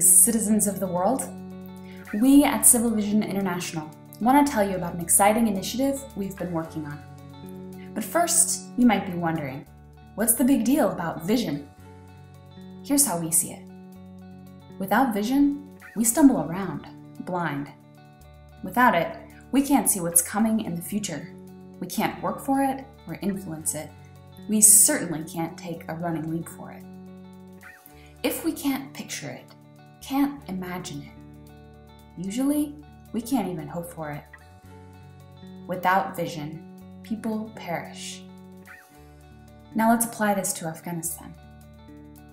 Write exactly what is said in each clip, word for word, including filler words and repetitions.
being citizens of the world? We at Civil Vision International want to tell you about an exciting initiative we've been working on. But first, you might be wondering, what's the big deal about vision? Here's how we see it. Without vision, we stumble around, blind. Without it, we can't see what's coming in the future. We can't work for it or influence it. We certainly can't take a running leap for it. If we can't picture it, can't imagine it, usually we can't even hope for it. Without vision, people perish. Now let's apply this to Afghanistan.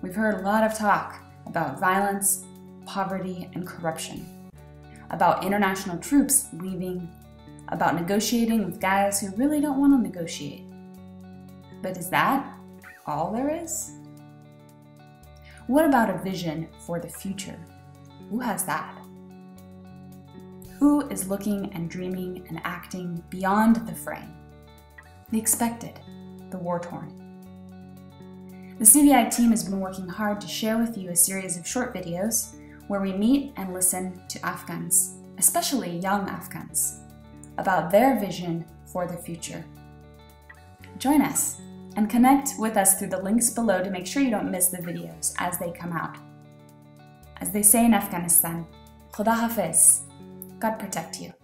We've heard a lot of talk about violence, poverty, and corruption, about international troops leaving, about negotiating with guys who really don't want to negotiate. But is that all there is? What about a vision for the future? Who has that? Who is looking and dreaming and acting beyond the frame, the expected, the war-torn? The C V I team has been working hard to share with you a series of short videos where we meet and listen to Afghans, especially young Afghans, about their vision for the future. Join us and connect with us through the links below to make sure you don't miss the videos as they come out. As they say in Afghanistan, Khuda Hafiz, God protect you.